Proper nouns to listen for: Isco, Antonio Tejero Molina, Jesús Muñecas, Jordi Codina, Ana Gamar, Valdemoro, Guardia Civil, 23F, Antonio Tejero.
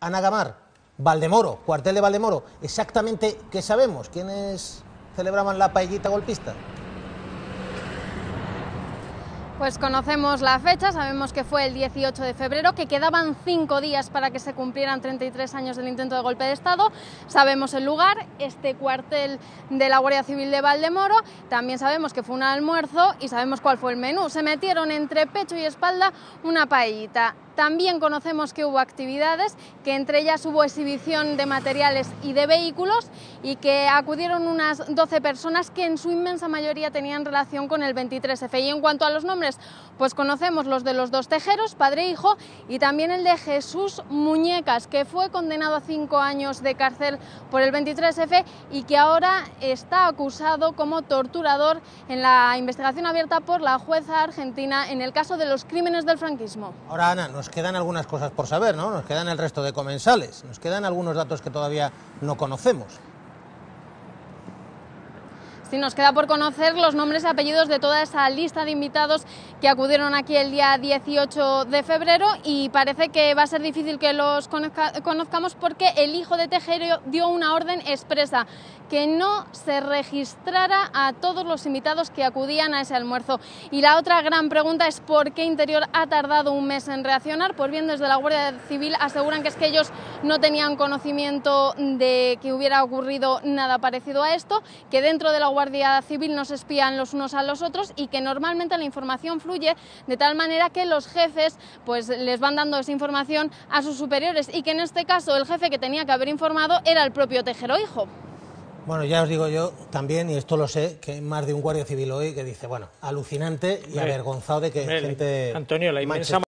Ana Gamar, Valdemoro, cuartel de Valdemoro. Exactamente, ¿qué sabemos? ¿Quiénes celebraban la paellita golpista? Pues conocemos la fecha, sabemos que fue el 18 de febrero, que quedaban 5 días para que se cumplieran 33 años del intento de golpe de Estado. Sabemos el lugar, este cuartel de la Guardia Civil de Valdemoro. También sabemos que fue un almuerzo y sabemos cuál fue el menú. Se metieron entre pecho y espalda una paellita. También conocemos que hubo actividades, que entre ellas hubo exhibición de materiales y de vehículos y que acudieron unas 12 personas que en su inmensa mayoría tenían relación con el 23F. Y en cuanto a los nombres, pues conocemos los de los dos Tejeros, padre e hijo, y también el de Jesús Muñecas, que fue condenado a 5 años de cárcel por el 23F y que ahora está acusado como torturador en la investigación abierta por la jueza argentina en el caso de los crímenes del franquismo. Ahora, Ana, nos quedan algunas cosas por saber, ¿no? Nos quedan el resto de comensales, nos quedan algunos datos que todavía no conocemos. Sí, nos queda por conocer los nombres y apellidos de toda esa lista de invitados que acudieron aquí el día 18 de febrero y parece que va a ser difícil que los conozcamos porque el hijo de Tejero dio una orden expresa, que no se registrara a todos los invitados que acudían a ese almuerzo. Y la otra gran pregunta es por qué Interior ha tardado un mes en reaccionar. Pues bien, desde la Guardia Civil aseguran que es que ellos no tenían conocimiento de que hubiera ocurrido nada parecido a esto, que dentro de la Guardia Civil nos espían los unos a los otros y que normalmente la información fluye de tal manera que los jefes pues les van dando esa información a sus superiores y que en este caso el jefe que tenía que haber informado era el propio Tejero hijo. Bueno, ya os digo yo también, y esto lo sé, que hay más de un guardia civil hoy que dice, bueno, alucinante y avergonzado de que gente... Antonio, la inmensa